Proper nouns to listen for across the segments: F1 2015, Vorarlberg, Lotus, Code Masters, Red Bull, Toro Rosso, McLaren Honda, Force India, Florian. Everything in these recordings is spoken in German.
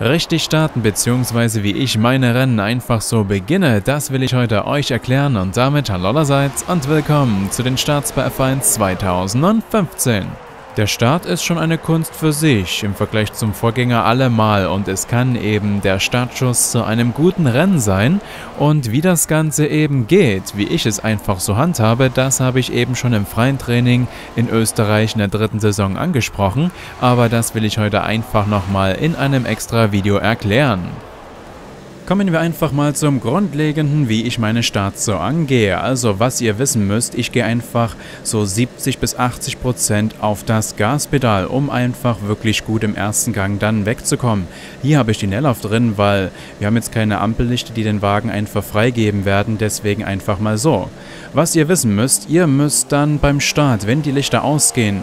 Richtig starten bzw. wie ich meine Rennen einfach so beginne, das will ich heute euch erklären und damit hallo allerseits und willkommen zu den Starts bei F1 2015. Der Start ist schon eine Kunst für sich im Vergleich zum Vorgänger allemal und es kann eben der Startschuss zu einem guten Rennen sein und wie das Ganze eben geht, wie ich es einfach so handhabe, das habe ich eben schon im freien Training in Österreich in der dritten Saison angesprochen, aber das will ich heute einfach nochmal in einem extra Video erklären. Kommen wir einfach mal zum Grundlegenden, wie ich meine Starts so angehe. Also was ihr wissen müsst, ich gehe einfach so 70 bis 80% auf das Gaspedal, um einfach wirklich gut im ersten Gang dann wegzukommen. Hier habe ich die Nelllauf drin, weil wir haben jetzt keine Ampellichter, die den Wagen einfach freigeben werden, deswegen einfach mal so. Was ihr wissen müsst, ihr müsst dann beim Start, wenn die Lichter ausgehen,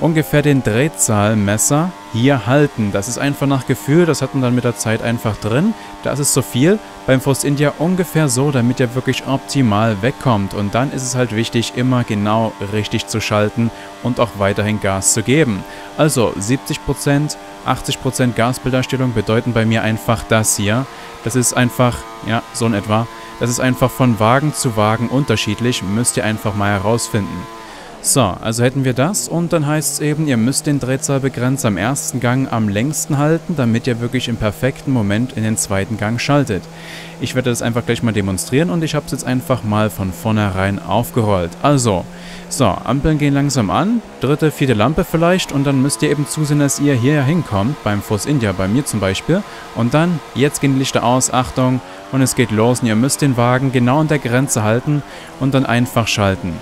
ungefähr den Drehzahlmesser hier halten. Das ist einfach nach Gefühl, das hat man dann mit der Zeit einfach drin. Das ist so viel, beim Force India ungefähr so, damit ihr wirklich optimal wegkommt. Und dann ist es halt wichtig, immer genau richtig zu schalten und auch weiterhin Gas zu geben. Also 70%, 80% Gasbilderstellung bedeuten bei mir einfach das hier. Das ist einfach, ja, so in etwa. Das ist einfach von Wagen zu Wagen unterschiedlich, müsst ihr einfach mal herausfinden. So, also hätten wir das und dann heißt es eben, ihr müsst den Drehzahlbegrenzer am ersten Gang am längsten halten, damit ihr wirklich im perfekten Moment in den zweiten Gang schaltet. Ich werde das einfach gleich mal demonstrieren und ich habe es jetzt einfach mal von vornherein aufgerollt. Also, so, Ampeln gehen langsam an, dritte, vierte Lampe vielleicht und dann müsst ihr eben zusehen, dass ihr hier hinkommt, beim Force India, bei mir zum Beispiel. Und dann, jetzt gehen die Lichter aus, Achtung, und es geht los und ihr müsst den Wagen genau an der Grenze halten und dann einfach schalten.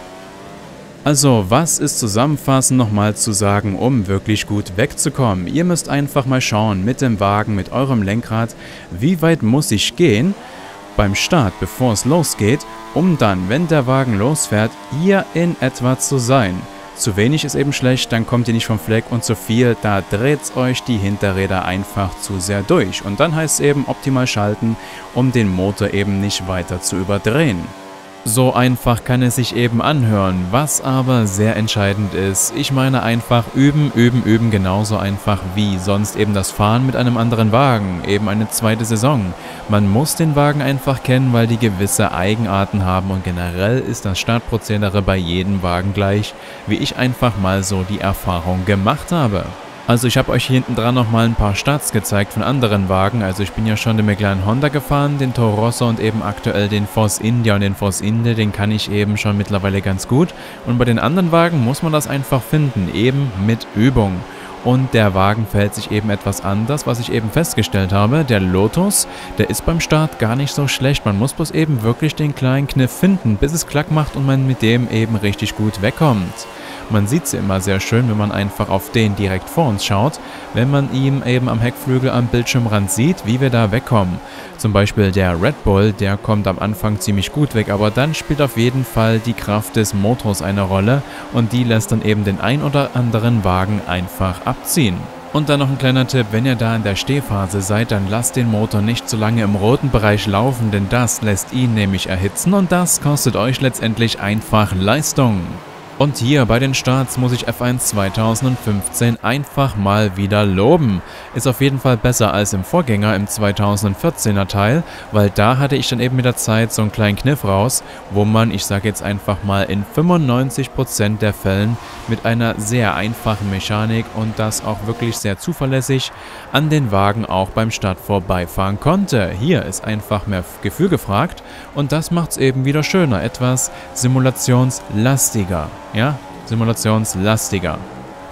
Also, was ist zusammenfassend nochmal zu sagen, um wirklich gut wegzukommen? Ihr müsst einfach mal schauen, mit dem Wagen, mit eurem Lenkrad, wie weit muss ich gehen beim Start, bevor es losgeht, um dann, wenn der Wagen losfährt, hier in etwa zu sein. Zu wenig ist eben schlecht, dann kommt ihr nicht vom Fleck und zu viel, da dreht euch die Hinterräder einfach zu sehr durch. Und dann heißt es eben optimal schalten, um den Motor eben nicht weiter zu überdrehen. So einfach kann es sich eben anhören, was aber sehr entscheidend ist. Ich meine einfach üben, üben, üben, genauso einfach wie sonst eben das Fahren mit einem anderen Wagen, eben eine zweite Saison. Man muss den Wagen einfach kennen, weil die gewisse Eigenarten haben und generell ist das Startprozedere bei jedem Wagen gleich, wie ich einfach mal so die Erfahrung gemacht habe. Also ich habe euch hier hinten dran nochmal ein paar Starts gezeigt von anderen Wagen, also ich bin ja schon den McLaren Honda gefahren, den Toro Rosso und eben aktuell den Force India und den Force India, den kann ich eben schon mittlerweile ganz gut und bei den anderen Wagen muss man das einfach finden, eben mit Übung. Und der Wagen verhält sich eben etwas anders, was ich eben festgestellt habe. Der Lotus, der ist beim Start gar nicht so schlecht. Man muss bloß eben wirklich den kleinen Kniff finden, bis es klack macht und man mit dem eben richtig gut wegkommt. Man sieht es immer sehr schön, wenn man einfach auf den direkt vor uns schaut, wenn man ihn eben am Heckflügel am Bildschirmrand sieht, wie wir da wegkommen. Zum Beispiel der Red Bull, der kommt am Anfang ziemlich gut weg, aber dann spielt auf jeden Fall die Kraft des Motors eine Rolle und die lässt dann eben den ein oder anderen Wagen einfach abziehen. Und dann noch ein kleiner Tipp, wenn ihr da in der Stehphase seid, dann lasst den Motor nicht zu lange im roten Bereich laufen, denn das lässt ihn nämlich erhitzen und das kostet euch letztendlich einfach Leistung. Und hier bei den Starts muss ich F1 2015 einfach mal wieder loben. Ist auf jeden Fall besser als im Vorgänger, im 2014er Teil, weil da hatte ich dann eben mit der Zeit so einen kleinen Kniff raus, wo man, ich sage jetzt einfach mal, in 95% der Fällen mit einer sehr einfachen Mechanik und das auch wirklich sehr zuverlässig an den Wagen auch beim Start vorbeifahren konnte. Hier ist einfach mehr Gefühl gefragt und das macht es eben wieder schöner, etwas simulationslastiger. Ja, simulationslastiger.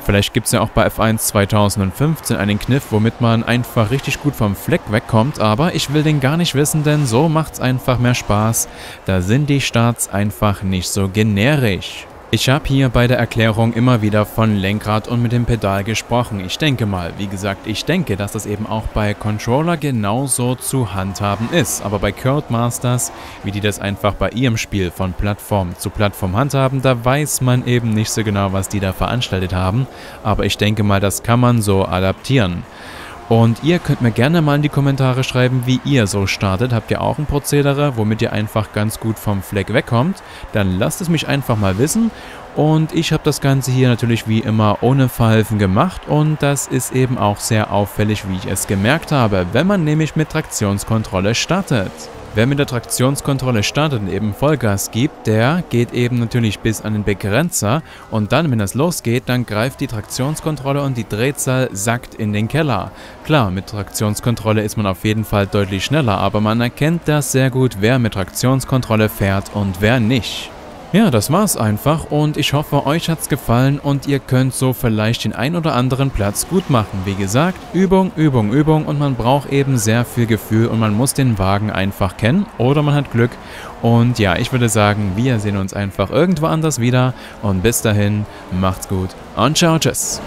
Vielleicht gibt es ja auch bei F1 2015 einen Kniff, womit man einfach richtig gut vom Fleck wegkommt, aber ich will den gar nicht wissen, denn so macht's einfach mehr Spaß. Da sind die Starts einfach nicht so generisch. Ich habe hier bei der Erklärung immer wieder von Lenkrad und mit dem Pedal gesprochen. Ich denke mal, wie gesagt, ich denke, dass das eben auch bei Controller genauso zu handhaben ist. Aber bei Code Masters, wie die das einfach bei ihrem Spiel von Plattform zu Plattform handhaben, da weiß man eben nicht so genau, was die da veranstaltet haben. Aber ich denke mal, das kann man so adaptieren. Und ihr könnt mir gerne mal in die Kommentare schreiben, wie ihr so startet. Habt ihr auch ein Prozedere, womit ihr einfach ganz gut vom Fleck wegkommt? Dann lasst es mich einfach mal wissen. Und ich habe das Ganze hier natürlich wie immer ohne Verhalten gemacht und das ist eben auch sehr auffällig, wie ich es gemerkt habe, wenn man nämlich mit Traktionskontrolle startet. Wer mit der Traktionskontrolle startet und eben Vollgas gibt, der geht eben natürlich bis an den Begrenzer und dann, wenn das losgeht, dann greift die Traktionskontrolle und die Drehzahl sackt in den Keller. Klar, mit Traktionskontrolle ist man auf jeden Fall deutlich schneller, aber man erkennt das sehr gut, wer mit Traktionskontrolle fährt und wer nicht. Ja, das war's einfach und ich hoffe, euch hat's gefallen und ihr könnt so vielleicht den ein oder anderen Platz gut machen. Wie gesagt, Übung, Übung, Übung und man braucht eben sehr viel Gefühl und man muss den Wagen einfach kennen oder man hat Glück. Und ja, ich würde sagen, wir sehen uns einfach irgendwo anders wieder und bis dahin, macht's gut und ciao, tschüss.